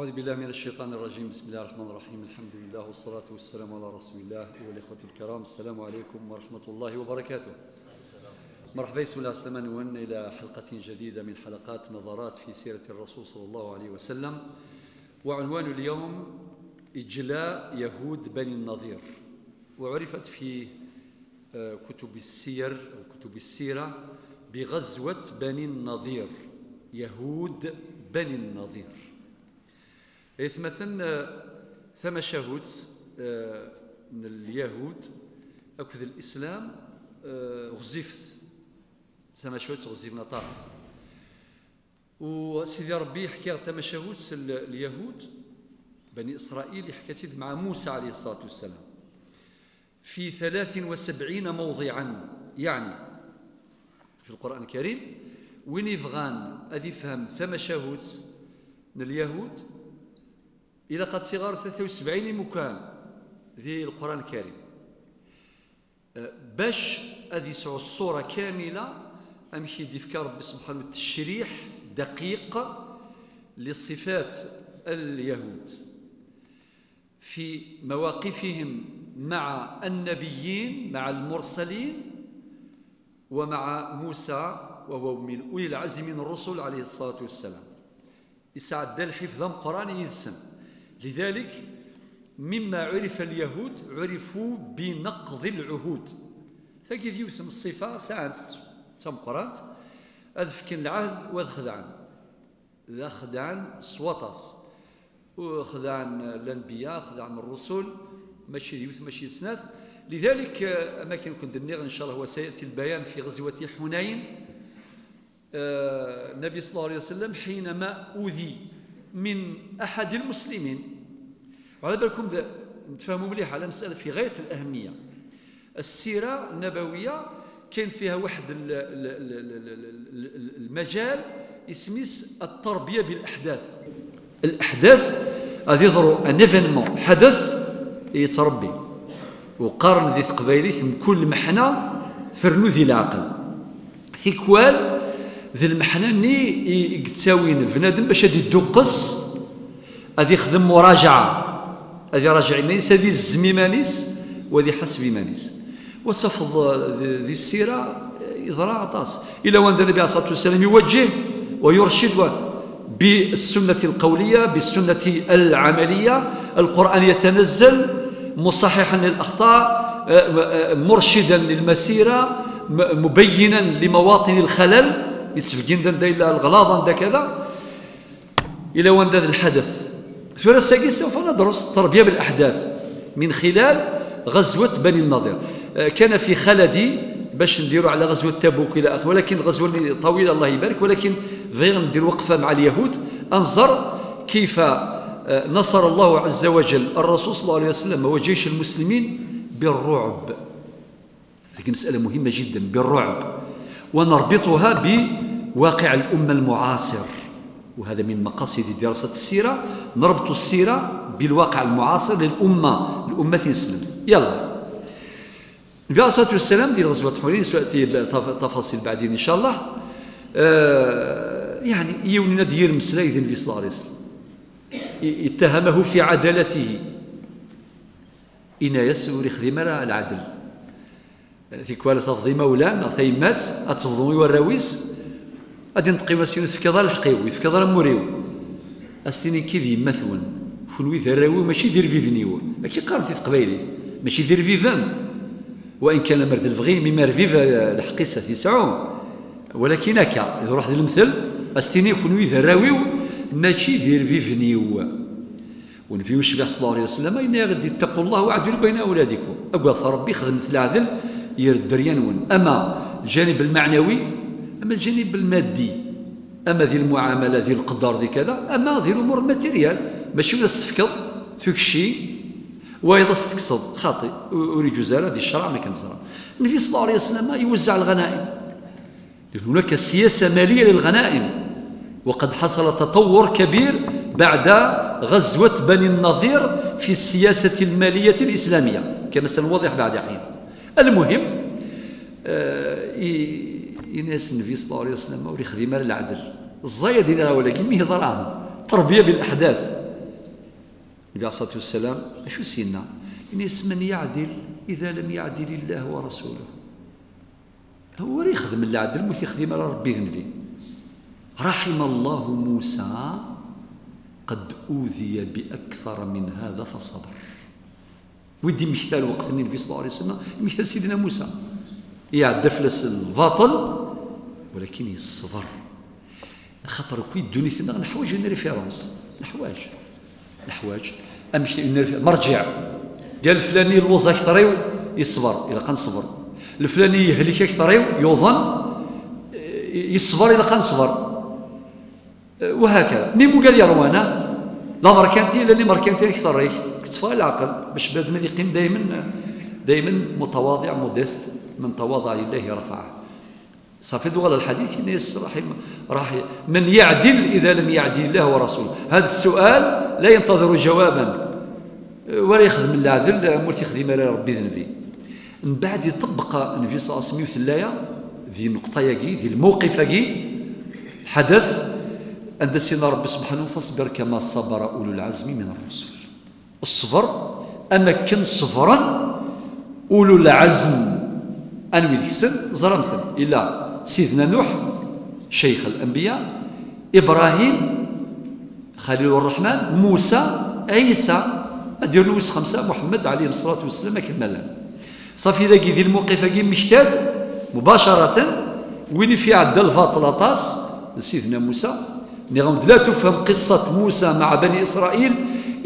أعوذ بالله من الشيطان الرجيم. بسم الله الرحمن الرحيم. الحمد لله والصلاة والسلام على رسول الله. أيها الإخوة الكرام، السلام عليكم ورحمة الله وبركاته. مرحبا يسولا سلمان ون إلى حلقة جديدة من حلقات نظرات في سيرة الرسول صلى الله عليه وسلم، وعنوان اليوم إجلاء يهود بني النضير. وعرفت في كتب السير أو كتب السيرة بغزوة بني النضير، يهود بني النضير. إثمثن ثم شهود من اليهود أكذ الإسلام غزيفت ثم شهود غزيفنا طاس، وسيدي ربي يحكي ثم شهود اليهود بني إسرائيل يحكي مع موسى عليه الصلاة والسلام في 73 موضعا، يعني في القرآن الكريم وين يفغان أذي فهم ثم شهود من اليهود إلى قد صغار 73 مكان ذي القرآن الكريم، باش هذه الصورة كاملة أمشي ديفكار ربي سبحانه التشريح دقيق لصفات اليهود في مواقفهم مع النبيين مع المرسلين ومع موسى وهو من أولي العزم من الرسل عليه الصلاة والسلام. يسعد الحفظ قرآن يذسن. لذلك مما عرف اليهود عرفوا بنقض العهود، ثقيف يوثم الصفة ساعدت تم قرانت أذفكن العهد وأذخدعن ذا خدعن سوطاس وخدعن الأنبياء خدعن الرسل ماشي يوث ماشي سناث. لذلك أماكن كنت النيغ إن شاء الله وسيأتي البيان في غزوة حنين. النبي صلى الله عليه وسلم حينما أوذي من أحد المسلمين، وعلى بالكم تفهموا مليح على مسألة في غاية الأهمية. السيرة النبوية كان فيها واحد المجال اسميس التربية بالأحداث. الأحداث هذه يظهروا أن ايفينمون حدث يتربي، وقارن ذي ثقبايليث من كل محنة ثرنو ذي العقل ثيكوال ذي المحناني يتساوين بنادم باش هادي يدقس هادي يخدم مراجعه، هادي راجع الناس هادي الزمي مانيس وهادي حسبي مانيس وصفض ذي السيره يضرع عطاس الى وان النبي عليه الصلاه والسلام يوجه ويرشد بالسنه القوليه بالسنه العمليه. القران يتنزل مصححا للاخطاء مرشدا للمسيره مبينا لمواطن الخلل يتفقين دا إلا الغلاظة دا كذا إلى وان دا الحدث. في راساكي سوف ندرس التربية بالأحداث من خلال غزوة بني النضير. كان في خلدي باش نديروا على غزوة تبوك إلى آخره، ولكن غزوة طويلة الله يبارك، ولكن غير ندير وقفة مع اليهود أنظر كيف نصر الله عز وجل الرسول صلى الله عليه وسلم وجيش المسلمين بالرعب. هذه مسألة مهمة جدا، بالرعب، ونربطها بواقع الأمة المعاصر، وهذا من مقاصد دراسة السيرة، نربط السيرة بالواقع المعاصر للأمة، الأمة تسلم. يلا النبي عليه الصلاة والسلام ديال غزوة حنين سأتي تفاصيل بعدين إن شاء الله. يعني يولينا ديال مسلا إذن النبي صلى الله عليه وسلم اتهمه في عدالته، إنا يسور يخدم العدل ذيك ولا تفضي مولانا ثيمات اتفضوي والراويس غادي نتقيوا في ظل الحقيو في ظل موريو السنين كيدي مثون فنوي ذراوي ماشي دير فيفنيو ما كيقارن تقبايلي ماشي دير فيفان، وان كان مرد الفغي مما رفيف الحقيسه يسعون، ولكن هكا يروح للمثل السنين فنوي ذراوي ماشي دير فيفنيو. ونبيو الشبيح صلى الله عليه وسلم اين غادي اتقوا الله وعدلوا بين اولادكم، اقوى ربي خدمت العدل يردريانون. أما الجانب المعنوي، أما الجانب المادي، أما ذي المعاملة ذي القدر ذي كذا، أما ذي الأمور الماتيريال ماشي ولا تفكر فيك شيء وإذا تقصد خاطئ أريد زالة ذي الشرع ما كان زرع. النبي صلى الله عليه وسلم يوزع الغنائم، هناك سياسة مالية للغنائم، وقد حصل تطور كبير بعد غزوة بني النضير في السياسة المالية الإسلامية كما سنوضح بعد حين. المهم يناس النبي صلى الله عليه وسلم وري خدمه العدل الزايد ديالها، ولكن ميه ضراهم تربيه بالاحداث عليه الصلاة والسلام شو سينا يعني من يعدل إذا لم يعدل الله ورسوله. هو راه يخدم العدل موت يخدم راه ربي ذنبي. رحم الله موسى قد أوذي بأكثر من هذا فصبر. ودي مثال وقت النبي صلى الله عليه وسلم مثال سيدنا موسى يعدى فلس الباطل ولكن يصبر خاطر كي الدنيا تنا نحوايج اون ريفيرونس نحوايج امشي مرجع قال فلاني الوظ اكثريو يصبر الا قنصبر الفلاني يهلك اكثريو يوظن يصبر الا قنصبر وهكذا نيمو قال يا روانا لا مركانتي لا لي مركانتي اكثر ريك كتفى العقل باش بادنا يقيم دائما متواضع مودست من تواضع لله رفعه صافي دوغ الحديث الناس راح من يعدل اذا لم يعدل الله ورسوله. هذا السؤال لا ينتظر جوابا ولا يخدم العدل مول تيخدم على ربي ذنبي. من بعد يطبق النبي صلى الله عليه وسلم ثلايا ذي النقطه ياكي ذي الموقف ياكي حدث عند سيدنا ربي سبحانه فاصبر كما صبر اولو العزم من الرسل. الصبر امكن صبرا اولو العزم انوي ذيك السن زرمثل الا سيدنا نوح شيخ الأنبياء إبراهيم خليل الرحمن موسى عيسى أدير لويس خمسة محمد عليه الصلاة والسلام كملا صافي ذاك ذي الموقف كي مشتات مباشرة وين في عدى الفاطلطاس لسيدنا موسى نغمد لا تفهم قصة موسى مع بني إسرائيل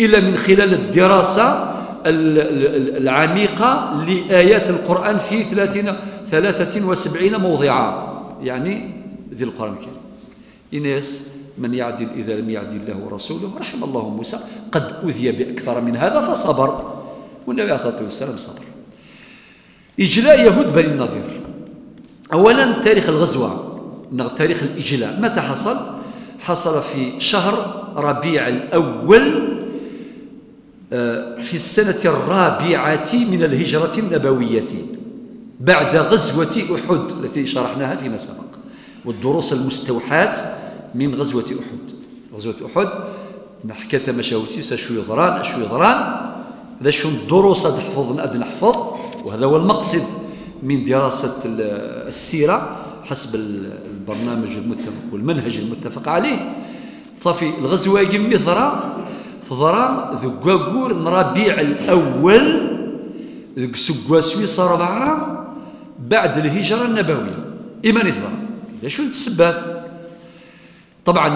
إلا من خلال الدراسة العميقة لآيات القرآن في 73 موضعا يعني ذي القرآن الكريم. إناس من يعدل إذا لم يعدل الله ورسوله رحم الله موسى قد أوذي بأكثر من هذا فصبر والنبي عليه الصلاة والسلام صبر. إجلاء يهود بني النضير أولا تاريخ الغزوة تاريخ الإجلاء متى حصل؟ حصل في شهر ربيع الأول في السنة الرابعة من الهجرة النبوية بعد غزوة أحد التي شرحناها فيما سبق والدروس المستوحاة من غزوة أحد. غزوة أحد حكيت مشاوسيس شو يضران هذا شو الدروس تحفظنا أد نحفظ وهذا هو المقصد من دراسة السيرة حسب البرنامج المتفق والمنهج المتفق عليه. صافي الغزوة يمي ثرى ذكاكور ربيع الأول ذك سكوا سويسرا 4 بعد الهجرة النبوية إيمان الظهر شو السباب طبعا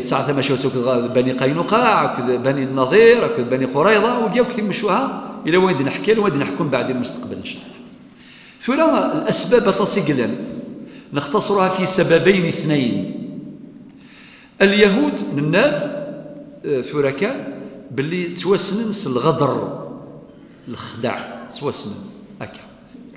ساعة ما شافوا بني قينقاع بني النضير بني قريظة وجاو كثير مشوها إلى وين نحكي وين نحكم بعد المستقبل إن شاء الله. ثم الأسباب تصقلا نختصرها في سببين اثنين. اليهود نناد ثوركا باللي توسننس الغدر الخداع توسنن هكا.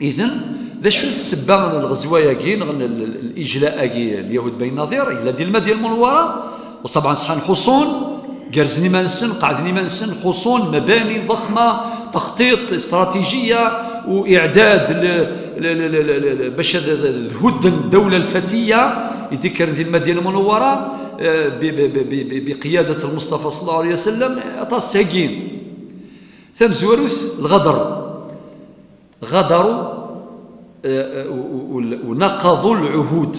إذن ذا شو السبة من الغزوة ياكين الإجلاء ياكي اليهود بين النظير إلا ديال المدينة المنورة وطبعا صحان حصون كارزني ما نسن قعدني ما نسن حصون مباني ضخمة تخطيط استراتيجية وإعداد باش تهدم الدولة الفتية يذكر ديال المدينة المنورة بقيادة المصطفى صلى الله عليه وسلم أطاس ياكين. ثم زوالوث الغدر غدروا ونقضوا العهود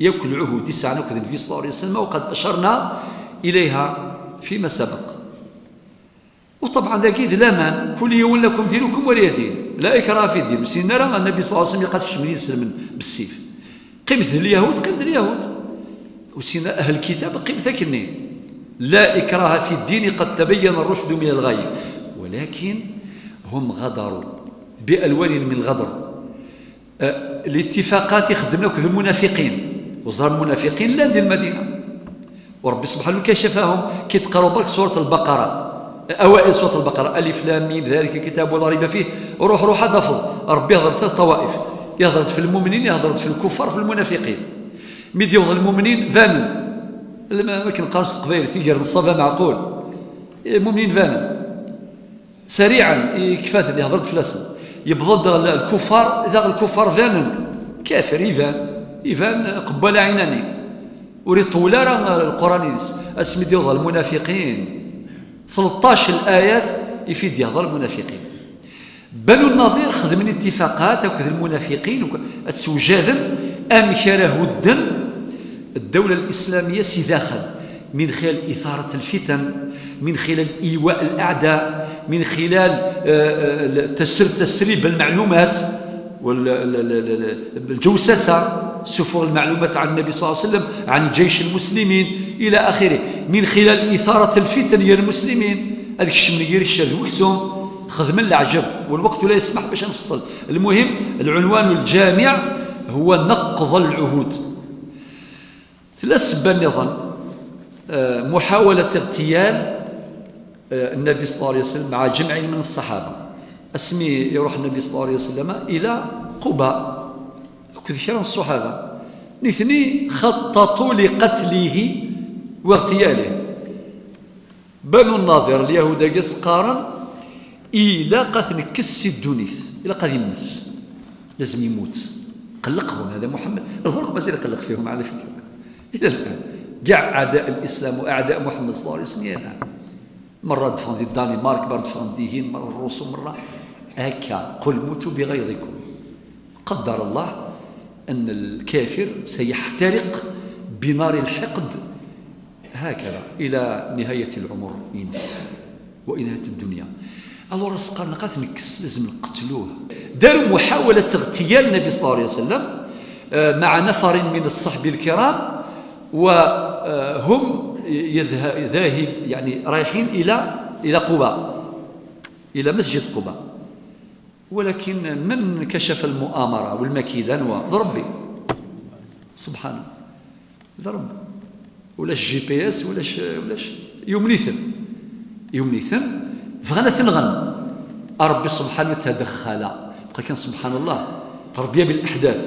ياكل العهود يسعنا وكذا النبي صلى الله عليه وسلم وقد اشرنا اليها فيما سبق. وطبعا ذاك ذلامان كل يوم لكم دينكم ولي دين لا اكراه في الدين مسينا راه النبي صلى الله عليه وسلم يقاتلش من يسلم بالسيف. قيمه اليهود وسينا اهل الكتاب قيمه كنين لا اكراه في الدين قد تبين الرشد من الغي ولكن هم غدروا بألوان من الغدر. الاتفاقات خدمنا كذا المنافقين وظهر المنافقين لا ديال المدينه وربي سبحانه كشفهم كيتقراو برك سوره البقره اوائل سوره البقره الف لام ميم ذلك الكتاب ولا ريب فيه روح ضفض ربي يهضر ثلاث طوائف يهضر في المؤمنين يهضر في الكفار في المنافقين. مي ديوض المؤمنين فانن ما كنقاش قبيل تيجر الصبا معقول المؤمنين فانن سريعا كفات اللي هضرت فلاسن يبضض الكفار ذا الكفار فانن كافر إيفان قبل عيناني وريت ولا راه القران اسمي ديال المنافقين 13 الآيات يفيد يهضر المنافقين. بنو النضير خدمن اتفاقات وكذا المنافقين السوجاذم أمكر هدا الدولة الإسلامية سداخل من خلال إثارة الفتن، من خلال إيواء الأعداء، من خلال تسريب المعلومات والجوسسة، سفور المعلومات عن النبي صلى الله عليه وسلم، عن جيش المسلمين إلى آخره، من خلال إثارة الفتن ديال المسلمين. هذاك الشمنيير الشاذ وكسوم خذ من العجب والوقت لا يسمح باش نفصل. المهم العنوان الجامع هو نقض العهود. ثلاث أسباب نظن: محاولة اغتيال النبي صلى الله عليه وسلم مع جمع من الصحابة. اسمي يروح النبي صلى الله عليه وسلم إلى قباء كثيرا الصحابة، الاثنين خططوا لقتله واغتياله. بنو الناظر اليهود قسقارا إلى قد نكس الدونيث إلى قد يموت، لازم يموت. قلقهم هذا محمد، الفرق مازال يقلق فيهم على فكرة إلى الآن، كاع أعداء الإسلام وأعداء محمد صلى الله عليه وسلم إلى الآن. مرة دفن دي الدنمارك، مرة دفن دي الهند، مرة الروس، مرة هكا. قل موتوا بغيظكم. قدر الله أن الكافر سيحترق بنار الحقد هكذا إلى نهاية العمر إنس وإنهاء الدنيا. الله رزقنا نقاث نكس، لازم نقتلوه. داروا محاولة اغتيال النبي صلى الله عليه وسلم مع نفر من الصحب الكرام، وهم ذاهب يعني رايحين إلى قباء، إلى مسجد قباء. ولكن من كشف المؤامرة والمكيدة هو ربي سبحانه. ضرب ولاش جي بي اس ولاش يوم نيثم فغنا تنغن ربي سبحانه تدخل. بقى كان سبحان الله تربية بالأحداث.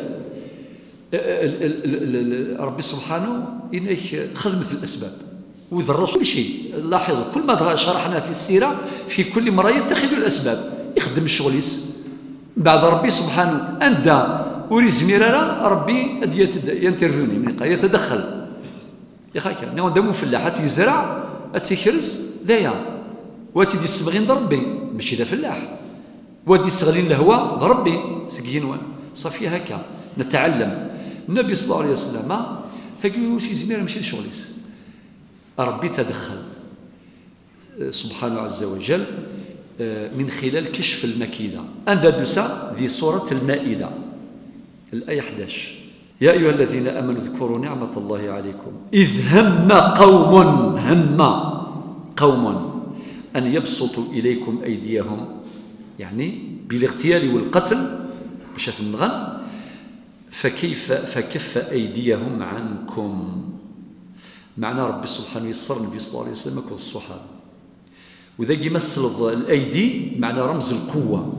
ربي سبحانه إنه خدمة الأسباب ودرس كل شيء. لاحظوا كل ما شرحنا في السيرة في كل مرة يتخذ الأسباب يخدم الشغليس. بعد ربي سبحانه أندى وريزميرارا ربي ينترفوني من قال يتدخل يا خاكا نو ندمو فلاح تيزرع تيكرز دايا واتي دي الصبغين ربي ماشي دا فلاح وادي الصغلين الهوا ربي سكينوان صافي. هكا نتعلم النبي صلى الله عليه وسلم تاكيو سي زمير ماشي لشغليس ربي تدخل سبحانه عز وجل من خلال كشف المكيدة. أندلسا ذي سورة المائدة الآية 11: يا أيها الذين آمنوا اذكروا نعمة الله عليكم إذ هم قوم أن يبسطوا إليكم أيديهم، يعني بالاغتيال والقتل باش تنغن، فكف أيديهم عنكم. معنى ربي سبحانه يسر النبي صلى الله عليه وسلم والصحابة وذاك يمثل الايدي معنى رمز القوه.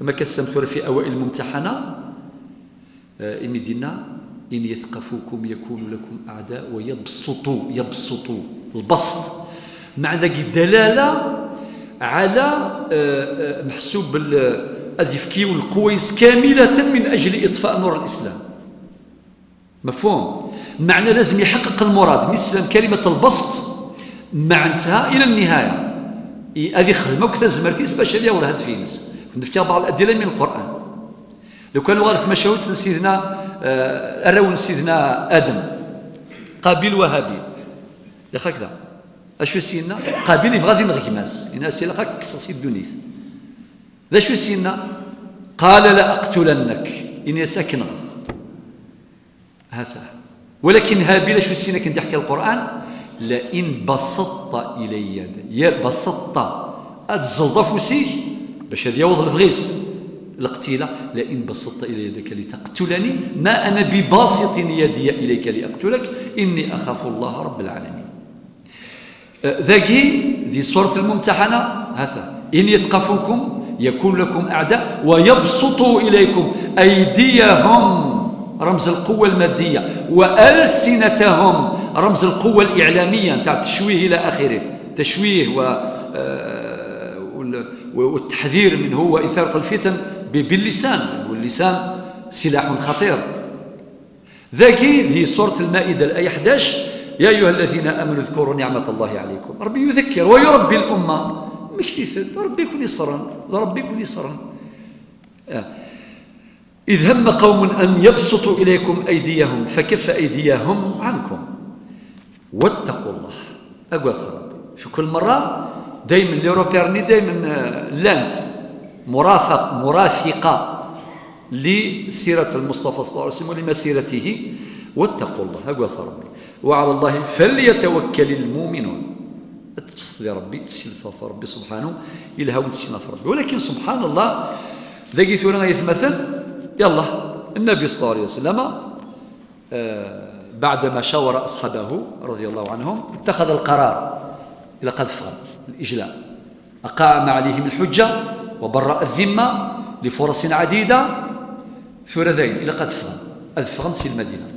لما كنستمتعوا في اوائل الممتحنه إن دينا ان يثقفوكم يكونوا لكم اعداء ويبسطوا البسط مع ذاك الدلاله على محسوب الذفكي والقويس كامله من اجل اطفاء نور الاسلام. مفهوم؟ معنى لازم يحقق المراد مثل كلمه البسط معنتها الى النهايه. هذه خدمه وكثر زمرتيس باش هذه ولا هاد فينس نفتي بعض الادله من القران. لو كانوا غير في مشاهد سيدنا الرون سيدنا ادم قابيل وهابيل يا هكذا اشو سينا قابيل غادي نغيماس الناس الا خاك كسرسي الدنيث ذا شو سينا قال لاقتلنك اني ساكن هذا. ولكن هابيل شو سينا كنت يحكي القران لئن بسطت الي يدك يا بسطت اتزلط فوسيك باش هذه يوض الفغيس القتيله. لئن بسطت الي يدك لتقتلني ما انا بباسط يدي اليك لاقتلك اني اخاف الله رب العالمين. ذاكي ذي سوره الممتحنه هذا ان يثقفوكم يكون لكم اعداء ويبسطوا اليكم ايديهم رمز القوة المادية وألسنتهم رمز القوة الإعلامية نتاع التشويه إلى آخره، تشويه والتحذير منه وإثارة الفتن باللسان، واللسان سلاح خطير. ذاك ذي سورة المائدة الآية 11 يا أيها الذين آمنوا اذكروا نعمة الله عليكم. ربي يذكر ويربي الأمة، ماشي ثد ربي يكون يسرا، ربي يكون يسرا. إذ هم قوم أن يبسطوا إليكم أيديهم فكف أيديهم عنكم واتقوا الله. أقوى ربي في كل مرة دائما ليروبيرني دائما لاند مرافق مرافقة لسيرة المصطفى صلى الله عليه وسلم ولمسيرته. واتقوا الله أقوى ربي. وعلى الله فليتوكل المؤمنون. تفضل يا ربي تسلسل في ربي سبحانه يلهو نتسينا في ربي. ولكن سبحان الله ذاك يثورنا يتمثل يلا النبي صلى الله عليه وسلم بعدما شاور أصحابه رضي الله عنهم اتخذ القرار إلى قذف الإجلاء، أقام عليهم الحجة وبرأ الذمة لفرص عديدة ثورتين إلى قذفهم، أذفغن سي المدينة،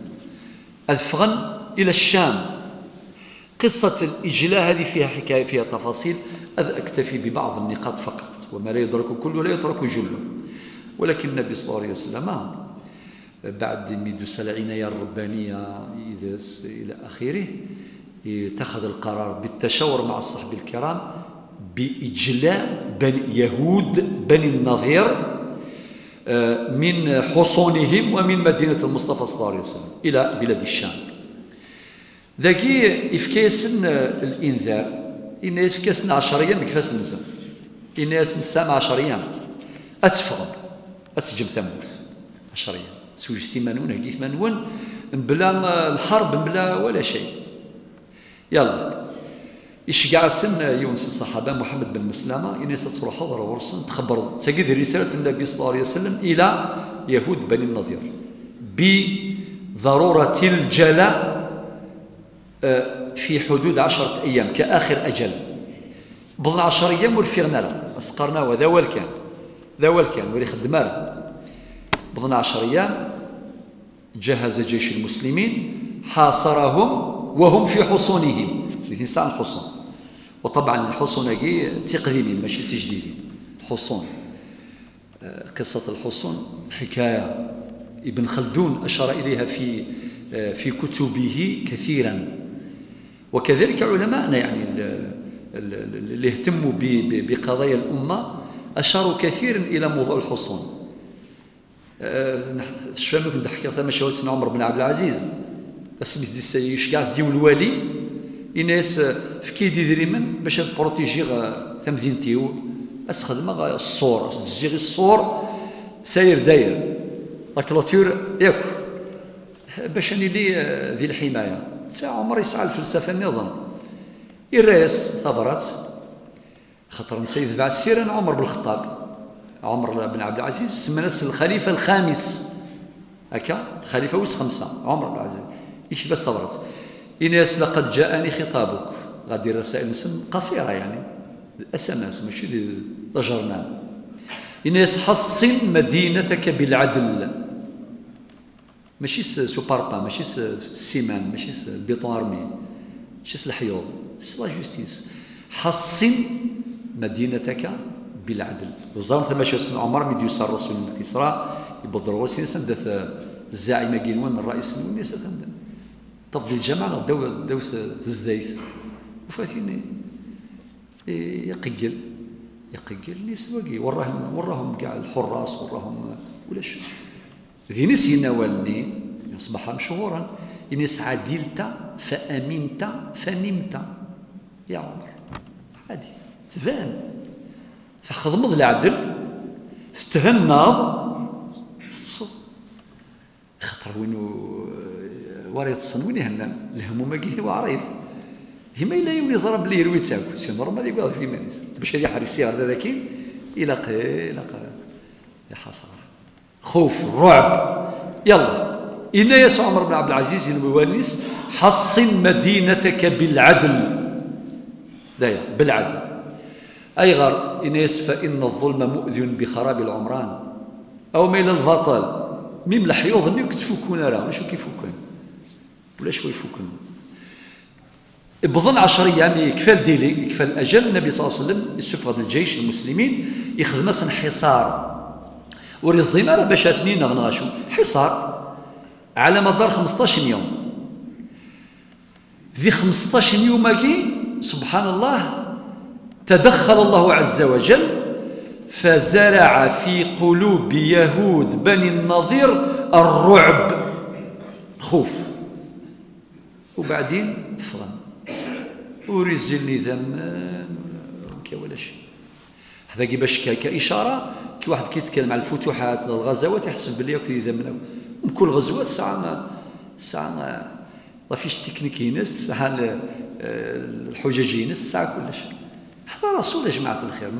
أذفغن إلى الشام. قصة الإجلاء هذه فيها حكاية، فيها تفاصيل، أذ أكتفي ببعض النقاط فقط. وما لا يدرك كله لا يترك جله. ولكن النبي صلى الله عليه وسلم بعد ميدوس العناية الربانية إلى آخره اتخذ القرار بالتشاور مع الصحابة الكرام بإجلاء يهود بني النضير من حصونهم ومن مدينة المصطفى صلى الله عليه وسلم إلى بلاد الشام. ذاكي إفكاسن الإنذار إن إفكاسن 10 أيام كفاس نزل إن نسام 10 أيام أتفغل أتجم ثموث 10 أيام سوج 80 هكي 80 بلا الحرب بلا ولا شيء. يلا يشقع سن يونس الصحابة محمد بن مسلمة إن تروح حضر ورسن تخبر تقدر رسالة النبي صلى الله عليه وسلم إلى يهود بني النضير بضرورة الجلاء في حدود 10 أيام كآخر أجل. بضل 10 أيام ورفيغنا له أسقرنا وذا والكان ذا والكان ولي خدمنا له. بضل 10 أيام جهز جيش المسلمين حاصرهم وهم في حصونهم 30 ساعة الحصون. وطبعا الحصون هاكي تقديمين ماشي تجديدين. الحصون قصة الحصون حكاية ابن خلدون أشار إليها في كتبه كثيرا. وكذلك علماءنا يعني اللي اهتموا بقضايا الأمة أشاروا كثيرا إلى موضوع الحصون. شفنا ممكن نحكي مشاهد سيدنا عمر بن عبد العزيز اسميس يشكاس ديو الوالي الناس في كيدي ديري من باش تبروتيجي تمدينتيو اسخدمه الصور تزيغي الصور ساير داير لا كلوتور ياك باش اني لي ذي الحمايه. تاع عمر يسعى الفلسفه النظام الراس ثبرات خطر نسيد تبع السيران عمر بن الخطاب. عمر بن عبد العزيز سمى نفسه الخليفه الخامس هكا الخليفه وس 5 عمر بن عبد العزيز يكتب ثبرات إناس لقد جاءني خطابك. غادي الرسائل نسم قصيره يعني الاس ام اس ماشي لا جورنال. إناس حصن مدينتك بالعدل ماشي سو باربا ماشي السيمان ماشي البيطون ارمي ماشي الحيوض سي لا جوستيس. حصن مدينتك بالعدل. وزارة ثم سن عمر مد يسار رسول الكسرى يبضروا سن سندث الزعيم كينوان الرئيس الناس تفضل الجماعه دوث الزيت وفاتيني يقجل الناس واقي وراهم كاع الحراس وراهم ولا شي ذينيس يناولني يصبح مشهورا إنيس عدلت فأمنت فنمت. يا عمر عادي تبان تخضمض العدل تتهنض تصب خطر وينو وريت الصن وين يهنم الهموم كي وعريض هما إلا يولي ضرب لي روي تاكل سي نورمال يقعد في مانيس باش هذه حريصي هذا ذاكي إلا حصر خوف رعب. يلا إن يسوع عمر بن عبد العزيز المواليس حصن مدينتك بالعدل دايا بالعدل أي غر إناس فإن الظلم مؤذن بخراب العمران أو ميل البطل ميم الحيوض ميم كتفوكون راه ماشي كيفوكون ولا شوي فوكون. بظن 10 أيام يكفى الديلي يكفى الأجل. النبي صلى الله عليه وسلم يسفغد الجيش المسلمين يخدم انحصار ورزضي مالا باش اثنين غنغاشو حصار على مدار 15 يوم. ذي 15 يوماكي سبحان الله تدخل الله عز وجل فزرع في قلوب يهود بني النضير الرعب خوف. وبعدين فرن ورزلني ذمان ولا شيء. هذا كي باش كاشاره كي واحد كيتكلم على الفتوحات الغزوات يحسب بلي كيذمنوا من كل غزوه ساعه لافيش تكنيكي ناس تسعى الحجاجي ناس تسعى كلش. هذا رسول يا جماعه الخير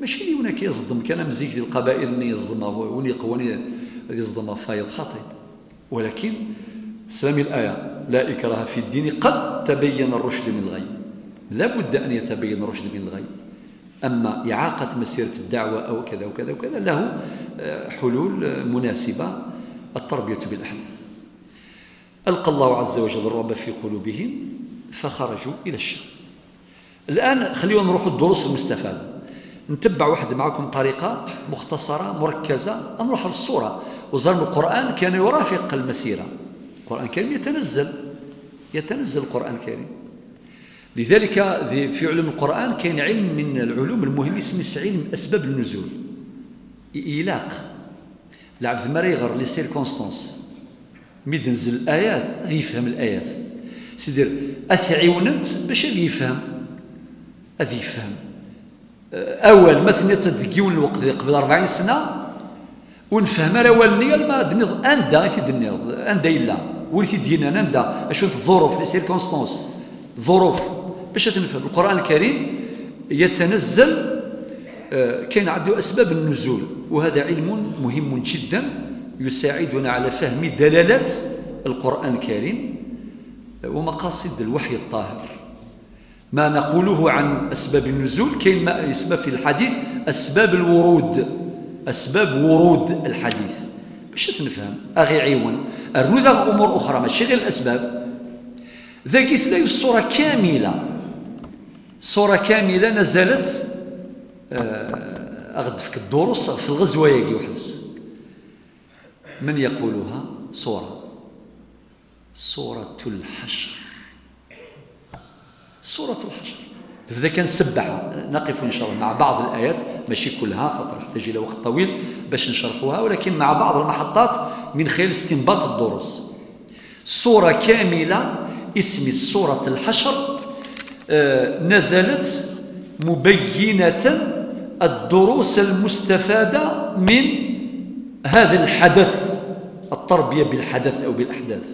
ماشي اللي هنا كيصدم كان مزيك ديال القبائل اللي يصدمها وني قواني يصدمها فايض خطي. ولكن سامي الايه لا اكراه في الدين قد تبين الرشد من الغي. لابد ان يتبين الرشد من الغي. اما اعاقه مسيره الدعوه او كذا وكذا وكذا له حلول مناسبه التربيه بالاحداث. ألقى الله عز وجل الرعب في قلوبهم فخرجوا إلى الشام. الآن خليونا نروحوا الدروس المستفادة. نتبع واحد معكم طريقة مختصرة مركزة، نروح للصورة، وزارة القرآن كان يرافق المسيرة. القرآن الكريم يتنزل القرآن الكريم. لذلك في علم القرآن كان علم من العلوم المهم اسمه علم أسباب النزول. إيلاق. العبد ما يغر لي سيركونستونس. ملي تنزل الايات غادي يفهم الايات سيدي اثعيونت باش غادي يفهم اول مثلا تدكيون الوقت قبل 40 سنه ونفهم راه والنيه ما دنيض اندا في دنيض اندا الا ولتي دينا انا اندا اشوف الظروف لي سيركونستانس ظروف باش تنفهم القران الكريم يتنزل كاين عنده اسباب النزول. وهذا علم مهم جدا يساعدنا على فهم دلالات القرآن الكريم ومقاصد الوحي الطاهر. ما نقوله عن أسباب النزول كاين ما يسمى في الحديث أسباب الورود، أسباب ورود الحديث باش تنفهم أغي عيون أرنو ذا أمور أخرى ماشي غير الأسباب. ذاك يثلاي الصورة كاملة، صورة كاملة نزلت أغد فيك الدروس في الغزوة ياكي وحدس. من يقولها؟ سورة الحشر. سورة الحشر فإذا كان سبحها. نقف إن شاء الله مع بعض الآيات ماشي كلها خاطر نحتاج إلى وقت طويل باش نشرحوها، ولكن مع بعض المحطات من خلال استنباط الدروس. سورة كاملة اسم سورة الحشر نزلت مبينة الدروس المستفادة من هذا الحدث، التربية بالحدث أو بالأحداث.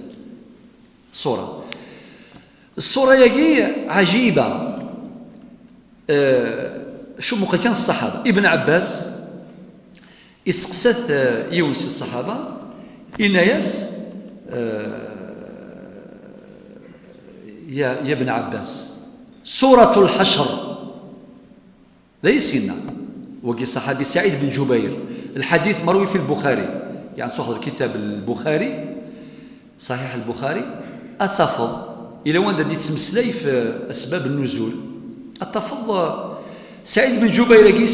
الصورة يجي عجيبة. شو مو كان الصحابة ابن عباس استقسث يونس الصحابة إنياس يا ابن عباس سورة الحشر ليس لنا. وقي صحابي سعيد بن جبير الحديث مروي في البخاري، يعني صحيح الكتاب البخاري صحيح البخاري اتفض الى وين ديت تمسلي في اسباب النزول. اتفض سعيد بن جبير كي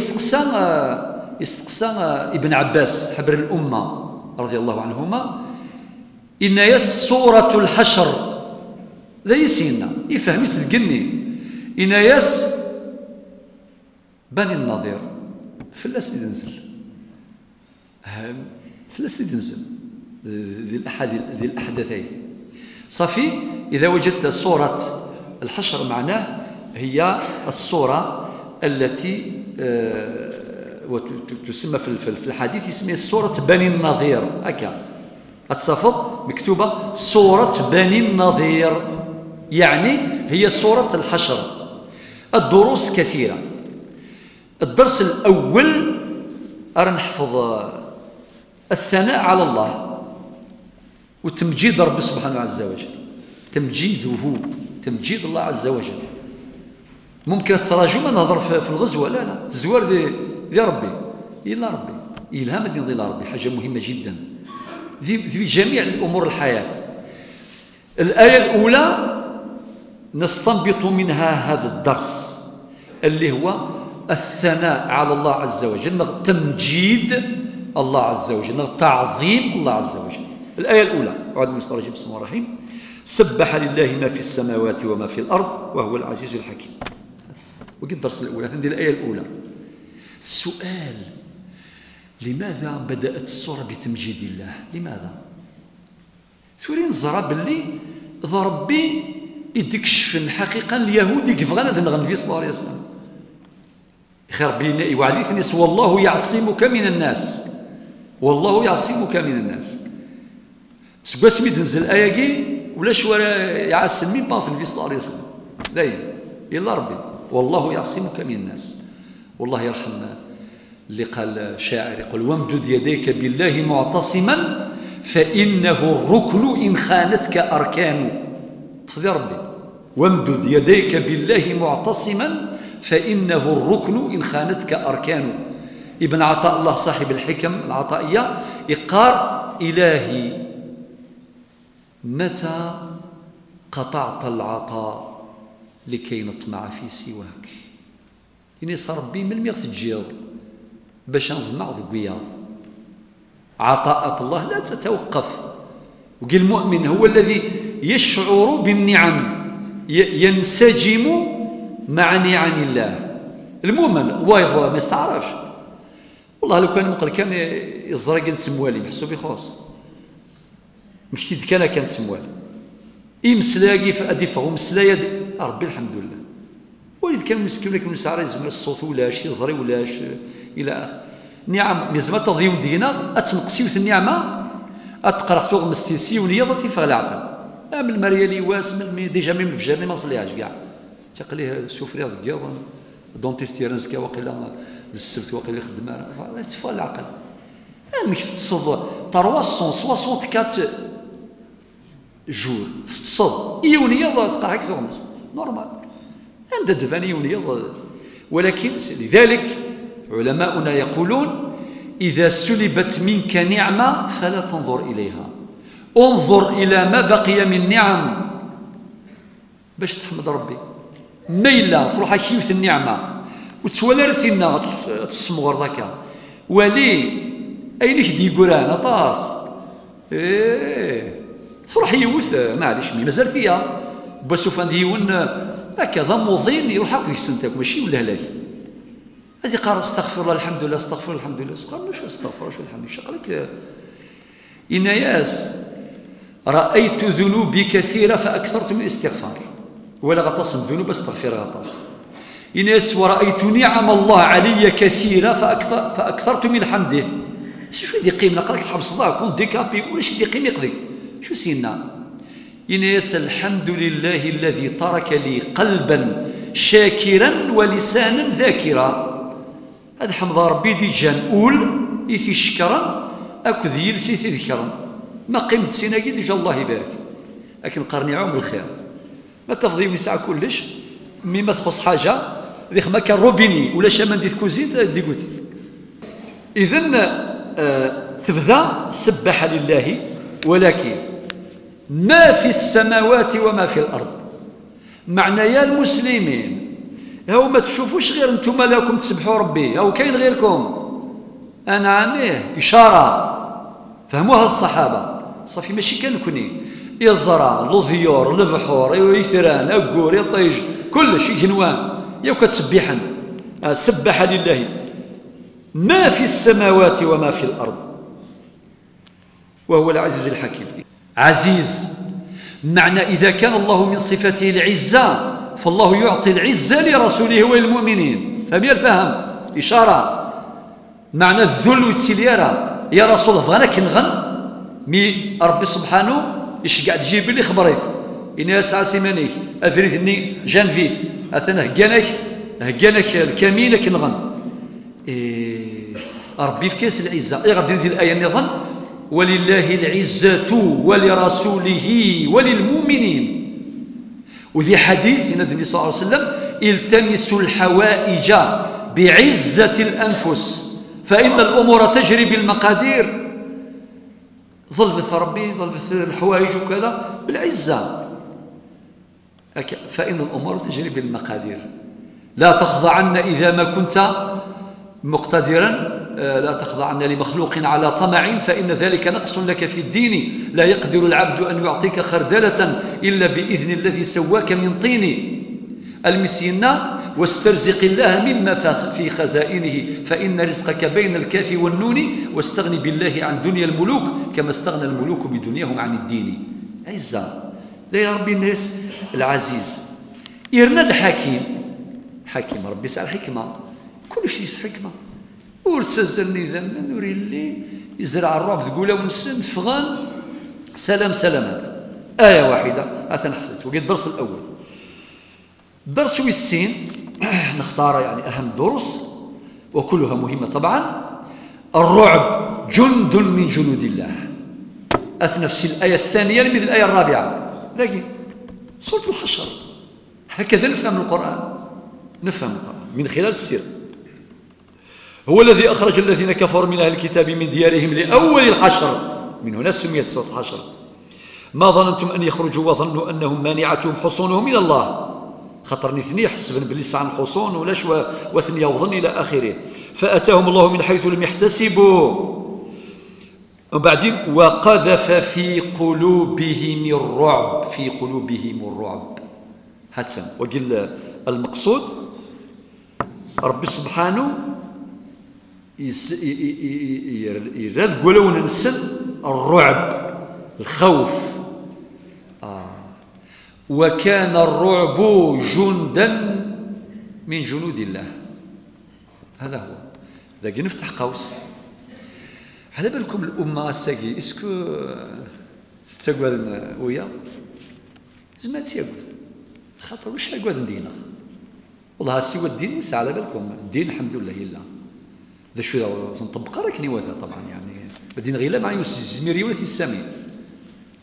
استقسى ابن عباس حبر الامه رضي الله عنهما ان هي سوره الحشر ليسنا يفهمي تلقني ان هي بني النضير فلاس اللي تنزل ذي الاحداثين صافي. اذا وجدت سوره الحشر معناه هي السوره التي تسمى في الحديث يسميها سوره بني النضير. هكا غتستفض مكتوبه سوره بني النضير، يعني هي سوره الحشر. الدروس كثيره. الدرس الأول أرى نحفظ الثناء على الله وتمجيد ربي سبحانه عز وجل، تمجيد الله عز وجل. ممكن التراجم نهضر في الغزوة لا الزوار ذي ربي إلى ربي إلهام ذي ربي حاجة مهمة جدا في جميع الأمور الحياة. الآية الأولى نستنبط منها هذا الدرس اللي هو الثناء على الله عز وجل، تمجيد الله عز وجل، تعظيم الله عز وجل. الآية الأولى أعوذ بالله من الشيطان الرجيم بسم الله الرحمن الرحيم سبح لله ما في السماوات وما في الأرض وهو العزيز الحكيم. وقد الدرس الأول عندي الآية الأولى. السؤال: لماذا بدأت السورة بتمجيد الله؟ لماذا؟ ثورين الزراب باللي ضربي يدكشف الحقيقة اليهود يكفغ غنى ذنغن في صلى الله عليه وسلم خربيني وعليثني سوى الله يعصمك من الناس والله يعصمك من الناس سوى اسمي تنزل آية كي ولا شو يعصم مين باف النبي صلى الله عليه وسلم دايما يلا ربي والله يعصمك من الناس والله يرحم اللي قال شاعر يقول وامدد يديك بالله معتصما فإنه الركن إن خانتك أركانه تفضي ربي وامدد يديك بالله معتصما فإنه الركن إن خانتك أركانه. ابن عطاء الله صاحب الحكم العطائية إقار: إلهي متى قطعت العطاء لكي نطمع في سواك. إني صار ربي من الميغ تجيض باش نضمع ذوياض. عطاءة الله لا تتوقف، وقال المؤمن هو الذي يشعر بالنعم ينسجم مع نعم الله. المؤمن وايض ما يستعرفش والله لو كان مقل كان يزرق نسموالي محسوب يخوص مكتيد كان كنسموالي يمسلاقي فأدفعه مسلايا ربي الحمد لله. وليد كان مسكين لكن مسعر يزمر الصوت ولاش يزري ولاش إلى آخر نعم مزما تضيع دينا أتنقسيو النعمة أتقرأ توغ مستيسي ونيضة تيفغ العقل أم المريالي واس من ديجا من الفجر ما نصليهاش كاع تيقول ليه سوفريغ كاع دونتيستيرنس كاع واقيلا السبت واقيلا خدمة فوالا تيفغ العقل أمك تتصد 364 جور تتصد إي ونيضة تقرا هاك توغ مست نورمال عندها دفاني ونيضة. ولكن لذلك علماؤنا يقولون: إذا سلبت منك نعمة فلا تنظر إليها، انظر إلى ما بقي من نعم باش تحمد ربي. ميلا تروح كيوث النعمة وتولارث لنا تصمغر ذاك ولي أينك ديكوران أطاس إيه تروح يوث معليش مازال فيها بسوفان ديون هكذا موظين يروح هاك ديك السنتك ماشي ولا هلاك هذه قال استغفر الله الحمد لله استغفر الحمد لله استغفر شو استغفر شو الحمد لله شقلك إن ياس رأيت ذنوبي كثيرة فأكثرت من الاستغفار ولا غطس الذنوب استغفر غطس إن ياس ورأيت نعم الله علي كثيرة فأكثرت من حمده. شو دي قيم نقرأك الحبس الله كون ديكابي ولا شو دي قيم يقضي شو سينا إن ياس الحمد لله الذي ترك لي قلبا شاكرا ولسانا ذاكرا. هذا حمد ربي دي جان أول إثي شكرا أكو ذي لسيثي ذكرا ما قيمت سيناكي ديجا الله يبارك لكن قرني عام الخير ما تفضي ويسع كلش مي ما تخص حاجة ذيخ ما كان روبيني ولا شامان دي تكوزيت دي قوتي. إذن تبدا سبح لله ولكن ما في السماوات وما في الأرض معنى يا المسلمين هاو ما تشوفوش غير انتم لكم تسبحوا ربي هاو كاين غيركم انا عاميه اشاره فهموها الصحابه صافي ماشي كان كوني الزرع الضيور البحور يثران الكور الطيج كلش يكنوان ياو كتسبحن سبح لله ما في السماوات وما في الارض وهو العزيز الحكيم. عزيز معنى اذا كان الله من صفاته العزه فالله يعطي العزة لرسوله والمؤمنين فهمي الفهم إشارة معنى الذل والتسليرة يا رسول فغنا كنغن مي ربي سبحانه إش قاعد تجيب لي خبريت إني أسعى سيمانيك أفريدني جانفيف أثنى هكانك الكمينة كنغن إيه ربي في كاس العزة إيه غادي ندير الآية نظن ولله العزة ولرسوله وللمؤمنين. وذي حديث النبي صلى الله عليه وسلم: التمسوا الحوائج بعزة الأنفس فإن الأمور تجري بالمقادير. ظلبت ربي ظلبت الحوائج وكذا بالعزة فإن الأمور تجري بالمقادير لا تخضعن إذا ما كنت مقتدرا لا تخضعن لمخلوق على طمع فإن ذلك نقص لك في الدين. لا يقدر العبد أن يعطيك خردلة إلا بإذن الذي سواك من طين. المسينا واسترزق الله مما في خزائنه فإن رزقك بين الكاف والنون، واستغن بالله عن دنيا الملوك كما استغنى الملوك بدنياهم عن الدين. عزة يا ربي الناس العزيز. إرنا الحكيم، حكيم ربي ساع الحكمة، كل شيء حكمة. ورتزرني ذنبا وري اللي يزرع الرعب تقولها ونسن فغان سلام سلامات. آية واحدة أثنى حفظت وقيت الدرس الأول. درس ويسين نختار يعني أهم دروس وكلها مهمة طبعا. الرعب جند من جنود الله. أثنى في الآية الثانية مثل الآية الرابعة. لكن سورة الحشر هكذا نفهم القرآن، نفهم القرآن من خلال السيرة. هو الذي أخرج الذين كفروا من أهل الكتاب من ديارهم لأول الحشر، من هنا سميت سورة الحشر. ما ظننتم أن يخرجوا وظنوا أنهم مانعتهم حصونهم من الله، خطرني ثني حسبن بلي ساعة الحصون ولا شوى وثنية وظن إلى آخره. فأتاهم الله من حيث لم يحتسبوا. وبعدين وقذف في قلوبهم الرعب، في قلوبهم الرعب. حسن وقل المقصود ربي سبحانه يراد ولو ننسل الرعب الخوف. وكان الرعب جندا من جنود الله. هذا هو. لكن نفتح قوس، على بالكم الامه الساقي اسكو تستقبل ويا زعما تياكل خاطر واش اقعد ندينا والله سوى الدين يسع. على بالكم الدين الحمد لله الا ذا شو نطبقها راكني واثق طبعا يعني بدينا غير لا مع يوسف ولا في السماء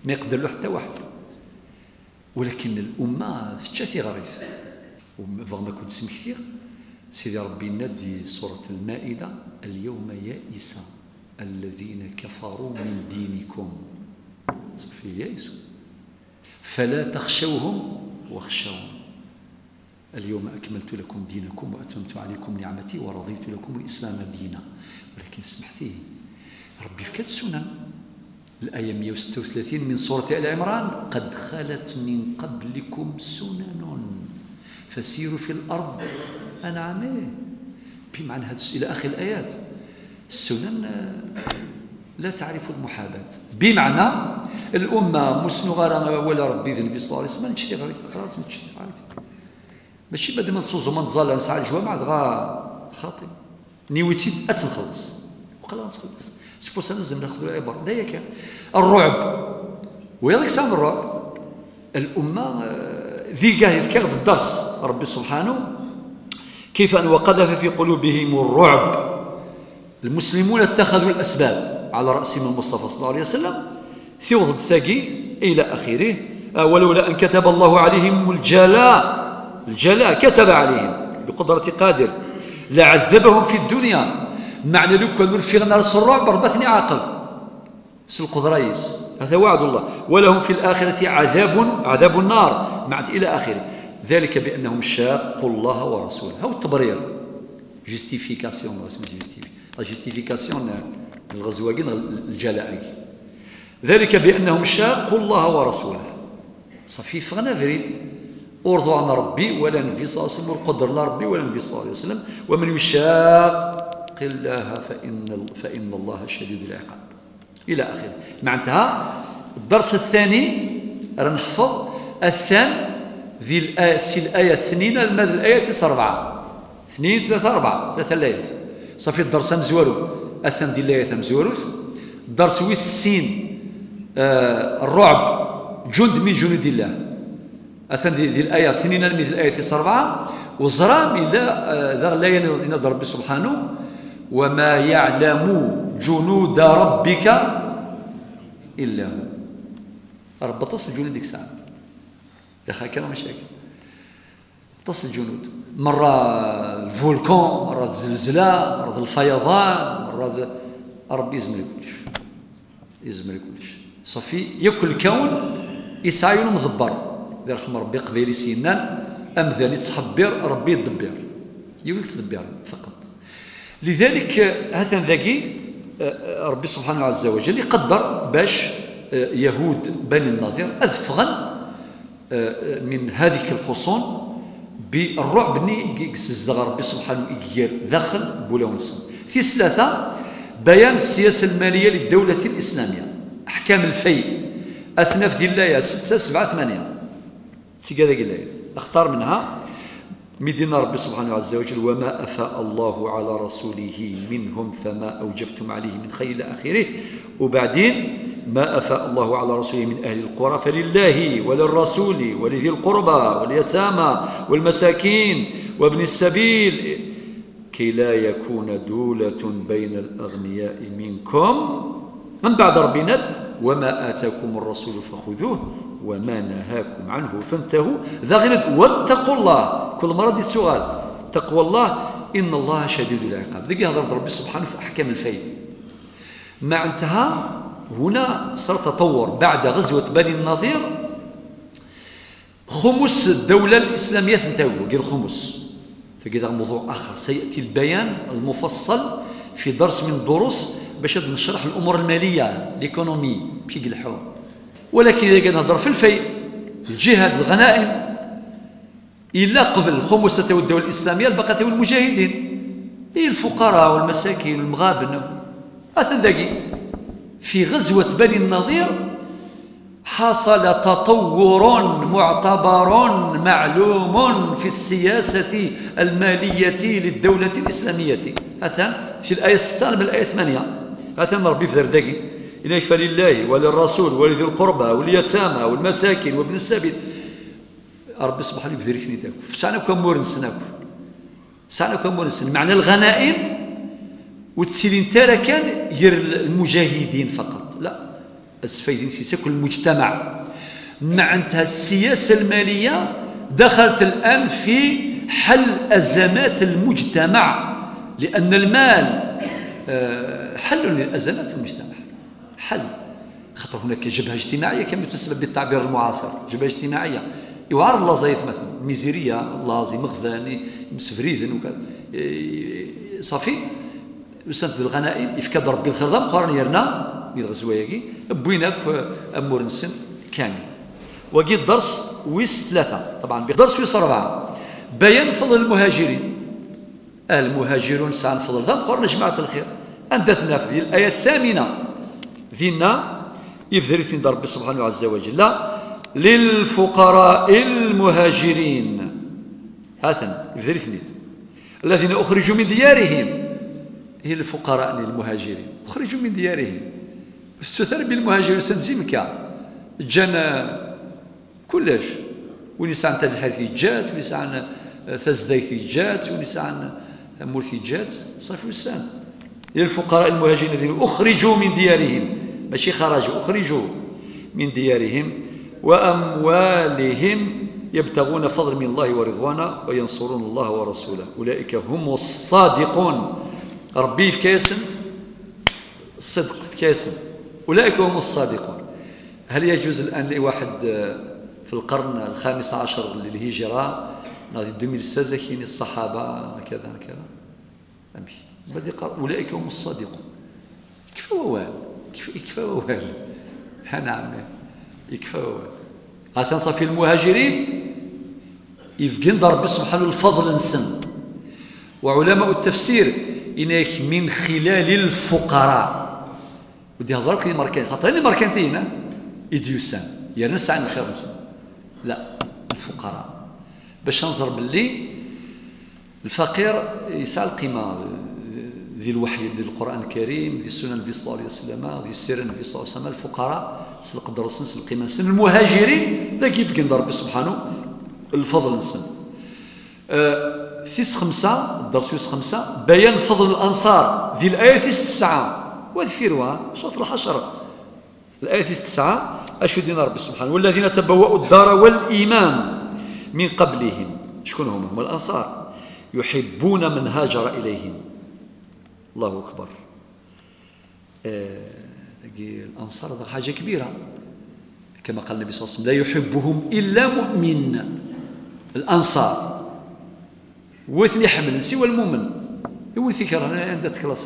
ما يقدر له حتى واحد. ولكن الامه تشافي غريف وفغما كنت سمكتير سيدي ربي نادي سوره المائده اليوم يائس الذين كفروا من دينكم في يائسوا فلا تخشوهم واخشون اليوم أكملت لكم دينكم وأتممت عليكم نعمتي ورضيت لكم الإسلام دينا. ولكن سمحتي ربي في كل سنة الآية 136 من سورة آل عمران، قد خلت من قبلكم سنن فسيروا في الأرض أنعميه، بمعنى هذا إلى آخر الآيات. السنن لا تعرف المحابات، بمعنى الأمة مسنغارة ولا ربي ذنبي صلى الله عليه وسلم نشتي غير قرات نشتي عادي ماشي بعد ما نصوزو ما نزال نسعى الجوامع غا خاطي نيويتي اتنخلص وقال نخلص سبوس انا لازم ناخذ العبر دايا كان الرعب وياك سام الرعب. الأمة ذي قاهي في كغد الدرس ربي سبحانه كيف أن وقذف في قلوبهم الرعب. المسلمون اتخذوا الأسباب على رأسهم المصطفى صلى الله عليه وسلم ثوض ثقي إلى آخره. ولولا أن كتب الله عليهم الجلاء، الجلاء كتب عليهم بقدرة قادر لعذبهم في الدنيا. معنى لو كانوا الفغنا راس الرعب ربثني عاقل سلقدريس، هذا وعد الله. ولهم في الآخرة عذاب النار معت إلى آخره. ذلك بأنهم شاقوا الله ورسوله. هو التبرير جيستيفيكاسيون رسمي جيستيفيكاسيون جيستيفيكاسيون الغزواقين الجلاء. ذلك بأنهم شاقوا الله ورسوله صافي فغنا فريد أرضوا عن ربي ولا نبي صلى الله عليه وسلم والقدر لا ربي ولا نبي صلى الله عليه وسلم. ومن يشاق الله فإن الله شديد العقاب إلى آخره. معناتها الدرس الثاني رنحفظ الثاني ذي الآية الثنين الماذا الآية في 4 2 3 4 3 ليالي صافي الدرس مزوالو أثن دي الله مزوالو. الدرس ويسين الرعب جند من جنود الله أثن دي الآية ثنين مثل الآية 4 وزرام إلى ذا الليل إن ربي سبحانه وما يعلم جنود ربك إلا هو. رب تصل جنود ديك الساعة يا خا كان مشاكل تصل جنود مرة الفولكان، مرة الزلزلة، مرة الفيضان، مرة ربي يزمر كلش يزمر كلش صافي ياكل الكون يسعى مدبر. إذا رحم ربي قبيلي سنان أمذال يتحبر ربي يدبر يوليك تدبر فقط. لذلك هذا ذكي ربي سبحانه عز وجل قدر باش يهود بني النضير أذفغا من هذيك الخصون بالرعب ني كزدغ ربي سبحانه إيجير داخل بولونس. في ثلاثة بيان السياسة المالية للدولة الإسلامية، أحكام الفي أثناف دي الله 6 7 8 تيكادا قلايل اختار منها مدينة ربي سبحانه عز وجل وما أفاء الله على رسوله منهم فما أوجفتم عليه من خير إلى آخره، وبعدين ما أفاء الله على رسوله من أهل القرى فلله وللرسول ولذي القربى واليتامى والمساكين وابن السبيل كي لا يكون دولة بين الأغنياء منكم. من بعد ربنا وما آتاكم الرسول فخذوه وما نهاكم عنه فانتهوا ذا واتقوا الله. كل مرة دي السؤال تقوى الله إن الله شديد العقاب. ذيك هضرة ربي سبحانه في أحكام الفيل. مع انتهى هنا صار تطور بعد غزوة بني النضير خمس الدولة الإسلامية تنتهوا غير خمس، فكذا موضوع آخر سيأتي البيان المفصل في درس من الدروس باش نشرح الأمور المالية ليكونومي بشي قلحو. ولكن إذا كنهضر في الفيء الجهاد الغنائم إلا قبل الخمسة تاو الدولة الإسلامية الباقي تاو المجاهدين الفقراء والمساكين والمغابن. أثنداكي في غزوة بني النضير حصل تطور معتبر معلوم في السياسة المالية للدولة الإسلامية. هذا في الآية 6 من الآية 8 هذا ربي في ذرداكي إنك فلله وللرسول ولذي القربى واليتامى والمساكين وابن السبيل. ربي سبحانه في ذريتني تاكو سعناك كمورنسن معنى الغنائم وتسيلين تالا كان غير المجاهدين فقط، لا السفيدين سيساكل المجتمع. معناتها السياسة المالية دخلت الآن في حل أزمات المجتمع، لأن المال حل للأزمات في المجتمع، حل خطر هناك جبهة اجتماعية كما تسمى بالتعبير المعاصر جبهة اجتماعية. يوعر الله زيت مثلا ميزيرية الله زي مغذاني مسفريذن صافي وسند الغنائم يفكاد ربي الخضم قرن يرنا يدغزواياكي بويناك امور نسن كامل. وكي الدرس ويس 3 طبعا درس ويس 4 بيان فضل المهاجرين. المهاجرون سعن فضل ذا قرن جماعة الخير اندثنا في الايه 8 فينا يفذري فين ربي سبحانه عز وجل لا للفقراء المهاجرين هاثن يفذري ثنيت الذين اخرجوا من ديارهم هي الفقراء للمهاجرين خرجوا من ديارهم استثار بالمهاجرين سنزيمكا جانا كلش ونسعن تلحثي جات ونسعن فزديثي جات ونسعن مورثي جات صافي وسان للفقراء المهاجرين الذين أخرجوا من ديارهم ماشي خرجوا أخرجوا من ديارهم وأموالهم يبتغون فضل من الله ورضوانا وينصرون الله ورسوله أولئك هم الصادقون. ربي في كيسن الصدق في كيسن أولئك هم الصادقون. هل يجوز الآن لواحد في القرن ال15 للهجرة ناضي 2016 كاين الصحابة كذا كذا أمي غادي يقرأ أولئك هم الصادقون كيف ووال يكفى ووال نعم يكفى ووال عشان صافي المهاجرين يفقن ربي سبحانه الفضل نسن. وعلماء التفسير إنك من خلال الفقراء ودي هضرك لي ماركين خاطر لي ماركانتينا إديوسان يا ناس عن الخير نسان لا الفقراء باش ننظر باللي الفقير يسعى القيمة ذي الوحي ذي القرآن الكريم ذي السنة النبي صلى الله عليه وسلم ذي السيرة النبي صلى الله عليه وسلم. الفقراء سلق درس نسل القيمة نسن المهاجرين ذا كيف كندير ربي سبحانه الفضل نسن. فيس 5 الدرس فيس 5 بيان فضل الانصار ذي الايه فيس 9 وهذه في رواه شطر الحشر الايه فيس 9 اشهد دين ربي سبحانه والذين تبوأوا الدار والايمان من قبلهم. شكون هم الانصار يحبون من هاجر اليهم. الله اكبر الانصار هذا حاجه كبيره كما قال النبي صلى الله عليه وسلم لا يحبهم الا مؤمن. الانصار وثني حمل سوى المؤمن يوثي كرهنا عند تكلاص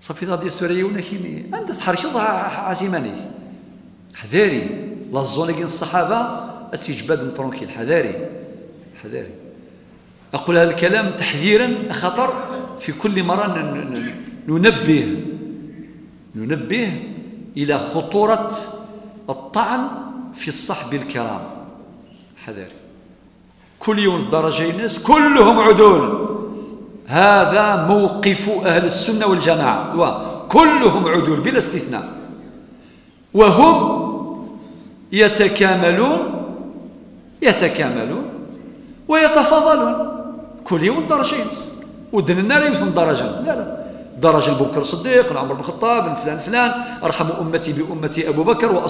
صافي غادي السوريه ولا كيني عند تحركض عزيماني حذاري لا زون كاين الصحابه اتجبد مترونكيل حذاري حذاري. اقول هذا الكلام تحذيرا خطر في كل مره ننبه الى خطوره الطعن في الصحب الكرام حذاري. كل يوم الدرجه الناس كلهم عدول، هذا موقف أهل السنة والجماعة، وكلهم عدول بلا استثناء، وهم يتكاملون ويتفاضلون. كل يوم درجين ودننا لا يوصل درجات، لا درجة بكر الصديق، عمر بن الخطاب، فلان أرحم أمتي بأمتي أبو بكر،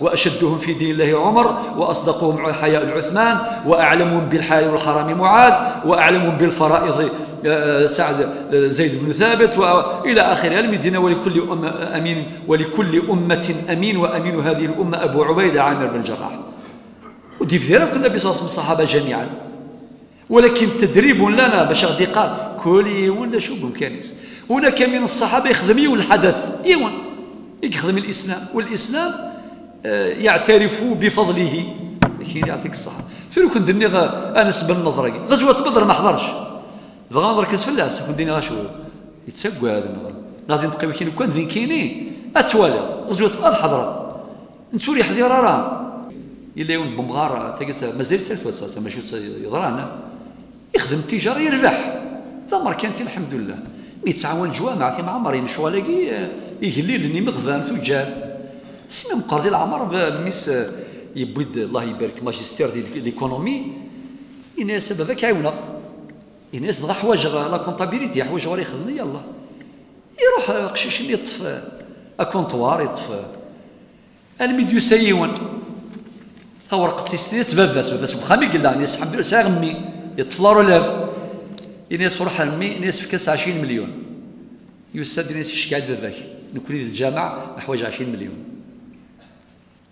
وأشدهم في دين الله عمر، وأصدقهم حياء عثمان، وأعلمهم بالحلال والحرام معاذ، وأعلمهم بالفرائض سعد زيد بن ثابت، وإلى آخره. المدينة ولكل أمة أمين، ولكل أمة أمين، وأمين هذه الأمة أبو عبيدة عامر بن الجراح. ودي في ذلك النبي صلى الله عليه وسلم الصحابة جميعا، ولكن تدريب لنا باش غادي يقال كولي ولا شو بامكانيس. هناك من الصحابة يخدم يول الحدث، ايوا يخدم الإسلام، والإسلام يعترف بفضله، لكن يعطيك الصحة. سيرو كنت درني أنس بن النضر غزوة بدر ما حضرش، بغا نركز في اللاس كون ديني غاشو يتسقوا هذا النهار غادي نتقيو كاين وكان فين كاينين اتوالى غزوه الحضره نتوري حذيره راه الا يوم بمغار تاكا مازال تلفات ماشي يضران يخدم التجاره يربح ثمر كانت الحمد لله مي تعاون الجوامع في معمرين شوالاكي يجلي لني مغفان ثجاب سنه مقرضي العمر بالمس يبيد الله يبارك ماجستير ديال ليكونومي الناس هذاك عاونا الناس دغا حوايج لا كونطابيليتي حوايج وراه يخدم يلاه يروح قشيش اللي يطفى اكونطوار يطفى الميديو سيون تا ورقه تيستي تبافاس بخامي قال لي صاحبي ساغمي يطفلوا لاف الناس روح امي الناس في كاس 20 مليون يسد الناس شكاع بافاك نكوني الجامع حوايج 20 مليون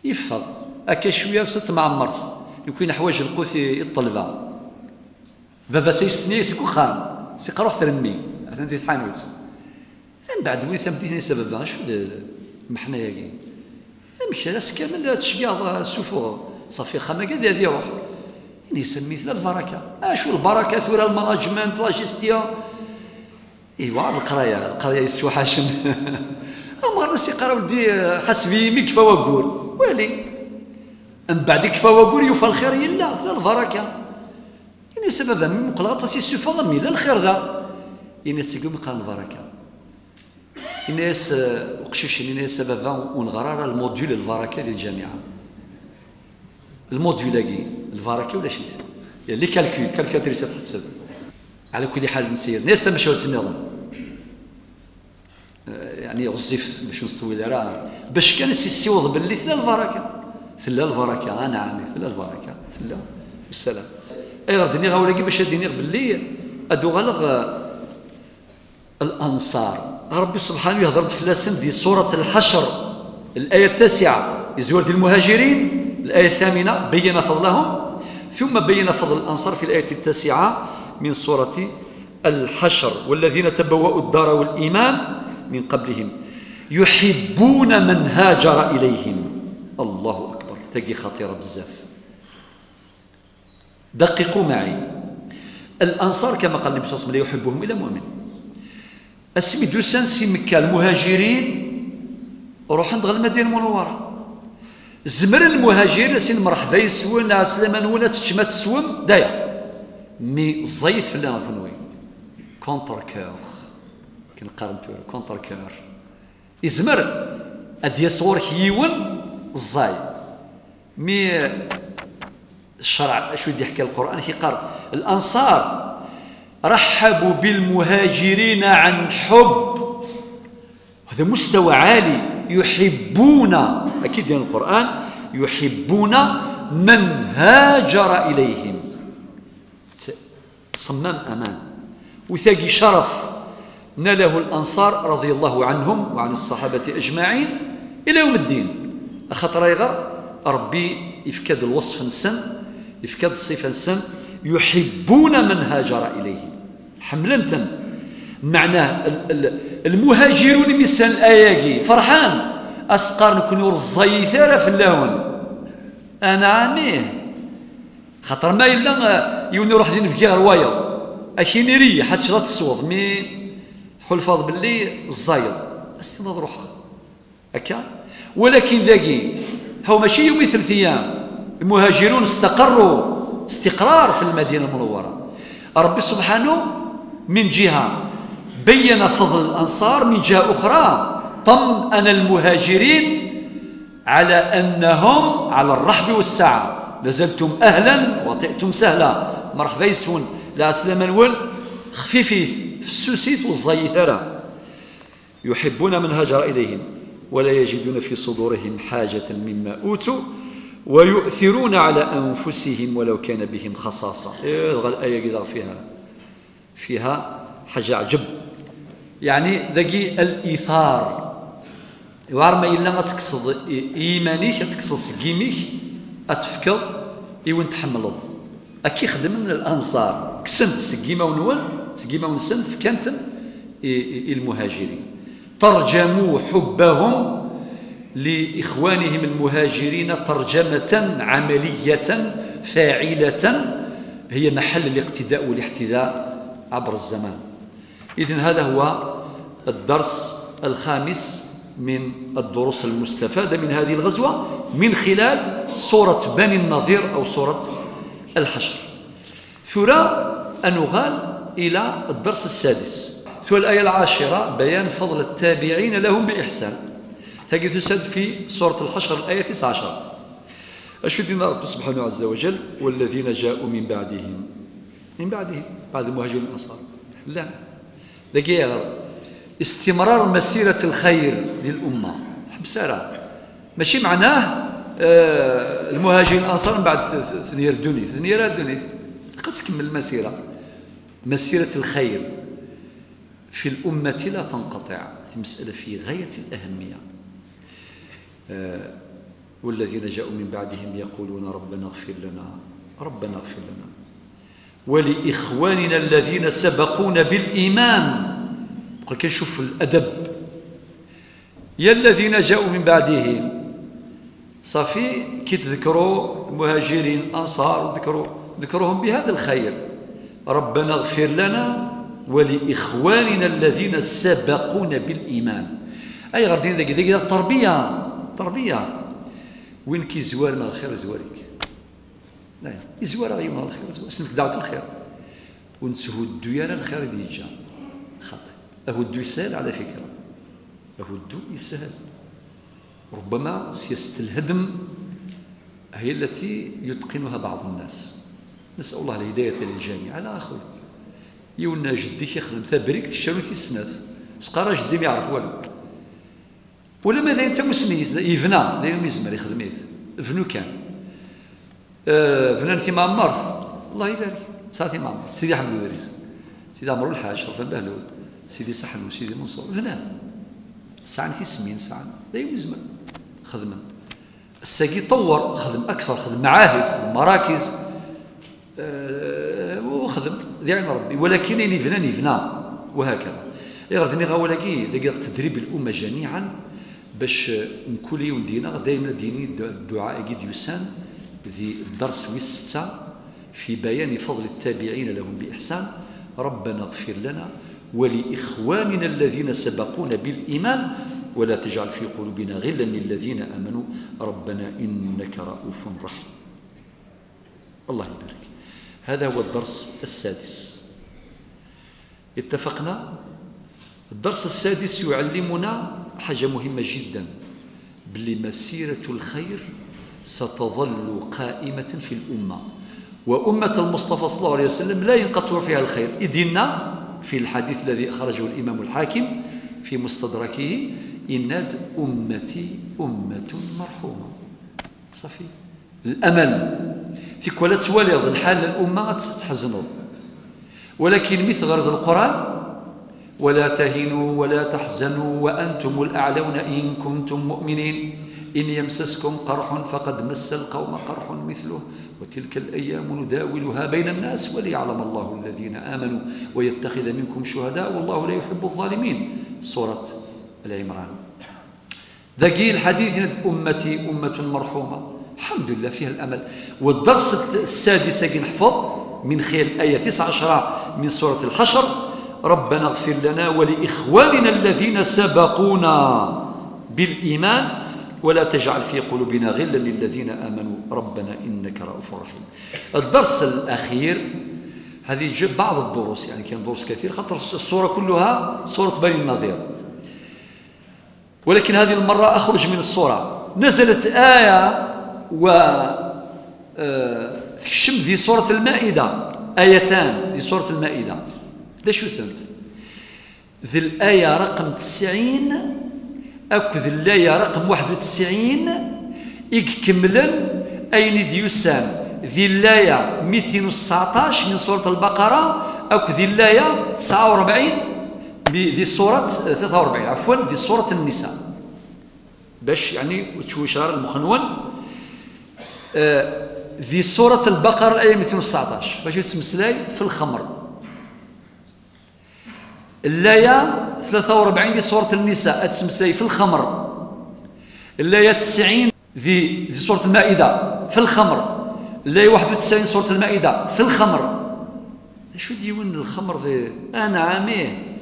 يفضل هكا شويه فست معمرت يكون حوايج القوثي الطلبه بابا سيستني سيكون خام سيقرا ثرمي عاد ندير الحانوت من بعد وين ثبتني سبب شو محنايا كي مشى راس كامل تشكيا السفور صافي خامه كاع هذه روح يعني سميت لا البركه اشو البركه ثور الماناجمنت لا جيستيون ايوا القرايه يسو حاشم اما الناس يقراو ولدي حسبي مي كفا واقول ويلي من بعد كفا واقول يوفى الخير يلا لا البركه يعني سببا من مقلقة سي فضمي لا الخير ذا الناس تقوم قال البركه الناس وقشش الناس سببا ونغرار الموديول البركه للجامعه الموديول كي البركه ولا شي يعني لي كالكاتريس تحسب على كل حال نسير الناس تمشاو تسناهم يعني غزيف باش نستوي راه باش كان سيوض باللي ثلا البركه ثلا البركه انا عامل ثلا البركه ثلا والسلام اير دني غاولاكي باش ديني باللي ادو غلغ الانصار ربي سبحانه يهضر في لاسن ديال سوره الحشر الايه 9 يزور ديال المهاجرين الايه 8 بين فضلهم ثم بين فضل الانصار في الايه 9 من سوره الحشر والذين تبوأوا الدار والايمان من قبلهم يحبون من هاجر اليهم. الله اكبر تاكي خطيره بزاف. دققوا معي الانصار كما قال النبي صلى الله عليه وسلم لا يحبهم الا مؤمن. اسمي دو سانسي مكه المهاجرين روح عند المدينه المنوره زمر المهاجرين سين مرحبا يسونا سليمان ولا تشما تسوم داير مي زيف لا فنوي كونتر كور كنقارنتو كونتر كور يزمر ادي صور هيون الزاي مي الشرع شو يدي يحكي القرآن كيقال الأنصار رحبوا بالمهاجرين عن حب هذا مستوى عالي يحبون أكيد يعني القرآن يحبون من هاجر إليهم صمام أمان وثاقي شرف ناله الأنصار رضي الله عنهم وعن الصحابة أجمعين إلى يوم الدين أخطر يغر ربي يفكد الوصف نسن يفكد الصفة السن يحبون من هاجر إليه حملنتم. معناه المهاجرون مثل الاياكي فرحان اسقر نكونوا رزاي ثاره في اللون انا عاميه خاطر ما الا يولي روح دين فكيه روايه اشينيريه حتى شرات الصوت مي تحلفظ باللي الزايد استناد روح هكا. ولكن ذاكي هو ماشي يومي ثلاث ايام المهاجرون استقروا استقرار في المدينه المنوره. ربي سبحانه من جهه بين فضل الانصار، من جهه اخرى طمأن المهاجرين على انهم على الرحب والسعه، لازلتم اهلا وطئتم سهلا، مرحبا يسون لا اسلام نول خفيفيث في السوسيث والزيثره. يحبون من هاجر اليهم ولا يجدون في صدورهم حاجه مما اوتوا ويؤثرون على انفسهم ولو كان بهم خصاصه. إيه الايه كذا فيها حاجه عجب، يعني ذاكي الايثار يوار ما الا ما تقصد ايمانيك تقصد سقيميك اتفكر ايوان تحملض اكي خدمن الانصار كسنت سقيمه ونول سقيمه ونسنت فكانت المهاجرين ترجموا حبهم لاخوانهم المهاجرين ترجمه عمليه فاعله هي محل الاقتداء والاحتذاء عبر الزمان. اذن هذا هو الدرس الخامس من الدروس المستفاده من هذه الغزوه من خلال سوره بني النضير او سوره الحشر. ثرى انغال الى الدرس السادس. ثرى الايه العاشره بيان فضل التابعين لهم باحسان. ثقيث سد في سوره الحشر الايه 19. اشهدنا رب سبحانه عز وجل والذين جاءوا من بعدهم بعد المهاجرين الانصار. لا دقيقه استمرار مسيره الخير للامه تحبس راه ماشي معناه المهاجرين الانصار من بعد ثنير الدنيا قد تكمل المسيره، مسيره الخير في الامه لا تنقطع، في مساله في غايه الاهميه. والذين جاءوا من بعدهم يقولون ربنا اغفر لنا ولإخواننا الذين سبقونا بالإيمان. بقى كنشوف الأدب يا الذين جاءوا من بعدهم. صافي كي تذكروا المهاجرين الأنصار ذكروهم بهذا الخير، ربنا اغفر لنا ولإخواننا الذين سبقونا بالإيمان. أي غاديين ذاك التربية وين كي زوارنا الخير زوارك، لا يزوار غير يمر الخير سنك دعوة الخير ونسهو الدو على الخير اللي جا خاطئ. اهو الدو يسهل على فكرة، ربما سياسة الهدم هي التي يتقنها بعض الناس. نسأل الله الهداية للجميع. على آخر يونا جدي كيخدم تبريك تشارو في السنات سقارا جدي ما يعرف والو ولا ماذا انت مسميز يفنى داير يزمر يخدميت فنو كان فنانتي ما مرث الله يبارك ساعتي ما مرث سيدي حمد الدريس سيدي عمرو الحاج شرفان بهلول سيدي سحلو سيدي منصور فنان ساعه في سمين ساعه لا يزمن خدمه. الساقي طور خدم اكثر، خدم معاهد خدم مراكز وخدم ديال ربي، ولكن يفنى وهكذا. غادي غا ولاكي داك تدريب الامه جميعا باش نكولي وندينا دائما ديني الدعاء كي ديوسان ذي الدرس وستة في بيان فضل التابعين لهم بإحسان، ربنا اغفر لنا ولإخواننا الذين سبقونا بالإيمان ولا تجعل في قلوبنا غلا للذين آمنوا ربنا إنك رؤوف رحيم. الله يبارك. هذا هو الدرس السادس. اتفقنا؟ الدرس السادس يعلمنا حاجة مهمة جدا، بلي مسيرة الخير ستظل قائمة في الأمة، وأمة المصطفى صلى الله عليه وسلم لا ينقطع فيها الخير. إذنا في الحديث الذي أخرجه الإمام الحاكم في مستدركه إناد أمتي أمة مرحومة. صافي الأمل فيك ولا تولي الحال الأمة تحزنوا، ولكن مثل غرض القرآن ولا تهنوا ولا تحزنوا وأنتم الأعلون إن كنتم مؤمنين. إن يمسسكم قرح فقد مس القوم قرح مثله وتلك الأيام نداولها بين الناس وليعلم الله الذين آمنوا ويتخذ منكم شهداء والله لا يحب الظالمين. سورة العمران. ذقيل حديث أمتي أمة مرحومة، الحمد لله فيها الأمل. والدرس السادس نحفظ من خلال آية 19 من سورة الحشر: ربنا اغفر لنا ولإخواننا الذين سبقونا بالإيمان ولا تجعل في قلوبنا غلا للذين آمنوا ربنا إنك رؤوف رحيم. الدرس الأخير هذه جاب بعض الدروس، يعني كان دروس كثير خاطر الصورة كلها صورة بني النضير، ولكن هذه المرة أخرج من الصورة. نزلت آية و تكشم في سورة المائدة، آيتان في سورة المائدة. ليش ثمت ذي الآية رقم 90 أكو ذي الآية رقم 91 يكملا أين ديوسام ذي الآية 219 من سورة البقرة أكو ذي الآية 49 ذي سورة 43 عفوا ذي سورة النساء، باش يعني تشوشار المخنون. ذي سورة البقرة الآية 219 باش يتمسلاي في الخمر. الآية 43 ذي سورة النساء تمسلاي في الخمر. الآية 90 ذي سورة المائدة في الخمر. الآية 91 سورة المائدة في الخمر. شو ديون الخمر ذي أنا عاميه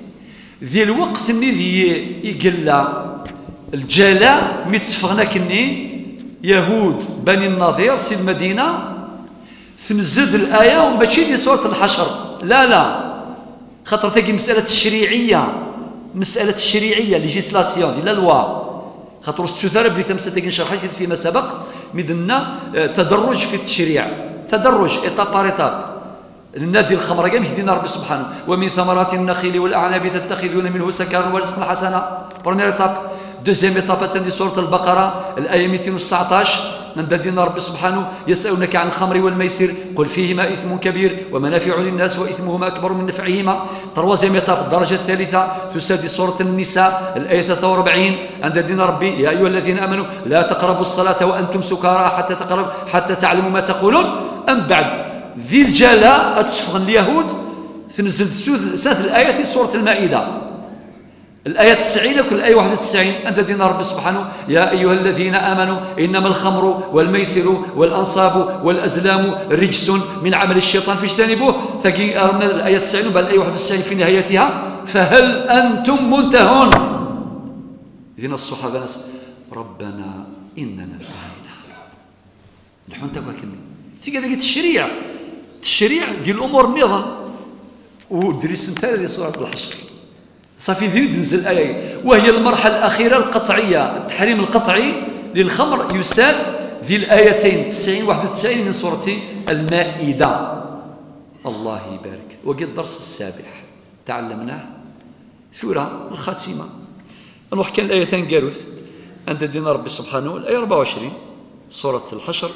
ذي الوقت اللي ذي يقلا الجلاء متفغنا كني يهود بني النضير سي المدينه تنزد الايه وماشي دي سوره الحشر، لا لا، خاطر تاكي مساله تشريعيه، مساله تشريعيه ليجيسلاسيون لا لوا، خاطر السوثار بلي تمسات تاكي شرحت فيما سبق مدنا تدرج في التشريع، تدرج ايطاب بار ايطاب. النادي الخمر كاع يهدينا ربي سبحانه، ومن ثمرات النخيل والاعناب تتخذون منه سكرا ورزقا حسنا، بروميير ايطاب. دوزيام ايطاب هذه سوره البقره الايه 219 من دينا ربي سبحانه: يسالونك عن الخمر والميسر قل فيهما اثم كبير ومنافع للناس واثمهما اكبر من نفعهما. تروازيام ايطاب الدرجه الثالثه تسادي سوره النساء الايه 43 عند دينا ربي: يا ايها الذين امنوا لا تقربوا الصلاه وانتم سكارى حتى تعلموا ما تقولون. ام بعد ذي الجلاء تسفغن اليهود تنزل سوره الايه في سوره المائده الآية 90 كل آية 91 أنت دين ربي سبحانه: يا أيها الذين آمنوا إنما الخمر والميسر والأنصاب والأزلام رجس من عمل الشيطان فاجتنبوه. تلقي الآية 90 وبعد الآية 91 في نهايتها: فهل أنتم منتهون؟ إذن الصحابة ناس ربنا إننا انتهينا الحون تاكا كمي في كذا التشريع، التشريع ديال الأمور النظام ودريس نتاع ديال سورة الحشر. صافي ذي تنزل آية وهي المرحلة الأخيرة القطعية، التحريم القطعي للخمر يساد ذي الآيتين 90 91 من سورة المائدة. الله يبارك. وقد الدرس السابع تعلمناه ثورة الخاتمة. نروح كان الآيتين كاروث عند دينا ربي سبحانه الآية 24 سورة الحشر: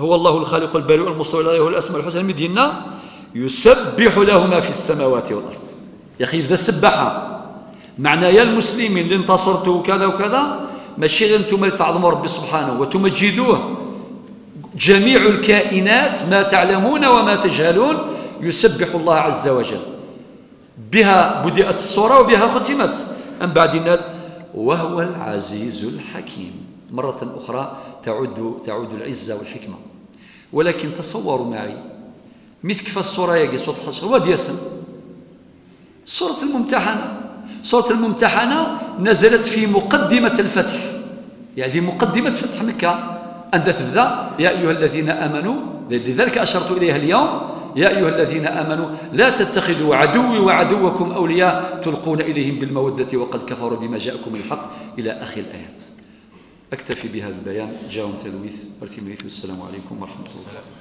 هو الله الخالق البارئ المصور له الأسماء الحسنى مدينا يسبح له ما في السماوات والأرض. يا أخي ذا السباحة معنى يا المسلمين اللي انتصرتوا وكذا وكذا، ماشي غير انتم اللي تعظموا ربي سبحانه وتمجدوه، جميع الكائنات ما تعلمون وما تجهلون يسبح الله عز وجل. بها بدأت الصورة وبها ختمت. أم بعد وهو العزيز الحكيم. مرة أخرى تعود العزة والحكمة. ولكن تصوروا معي مثل كيف الصورة يا قصة الحشر واد ياسم سورة الممتحنة. سورة الممتحنة نزلت في مقدمة الفتح، يعني مقدمة فتح مكة، أن تبدأ: يا أيها الذين آمنوا، لذلك أشرت إليها اليوم، يا أيها الذين آمنوا لا تتخذوا عدوي وعدوكم أولياء تلقون إليهم بالمودة وقد كفروا بما جاءكم الحق إلى آخر الآيات. أكتفي بهذا البيان. جاء ثلويث والسلام عليكم ورحمة الله.